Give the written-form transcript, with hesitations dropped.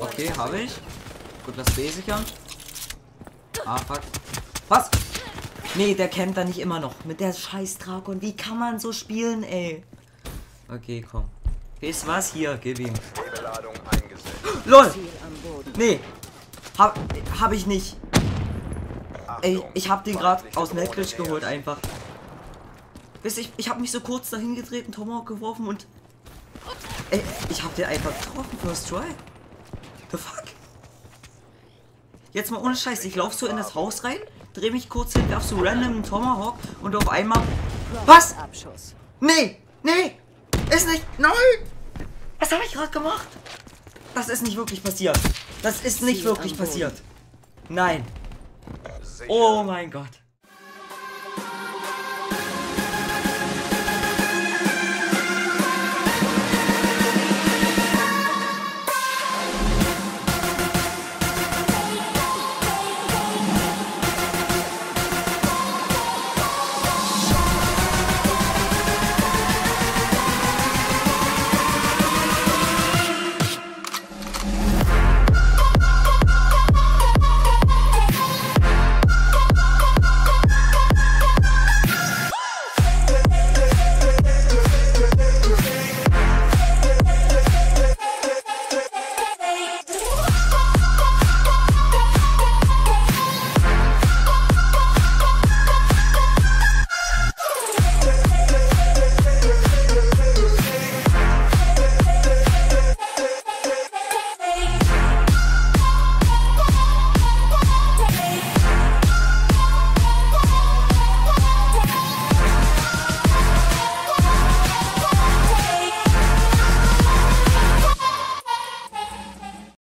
Okay, habe ich. Gut, lass B sichern. Ah, fuck. Was? Nee, der kennt da nicht immer noch. Mit der scheiß Drakon. Wie kann man so spielen, ey? Okay, komm. Ist was hier? Gib ihm. LOL! Nee. Hab ich nicht. Ey, ich hab den gerade aus Netglisch geholt einfach. Wisst ihr, ich hab mich so kurz dahin gedreht, einen Tomahawk geworfen und... Ey, ich hab den einfach getroffen, first try. The fuck? Jetzt mal ohne Scheiß, ich lauf so in das Haus rein, dreh mich kurz hin, darf so random einen Tomahawk und auf einmal... Was? Nee! Nee! Ist nicht... Nein! Was habe ich gerade gemacht? Das ist nicht wirklich passiert. Das ist nicht wirklich passiert. Nein. Oh mein Gott.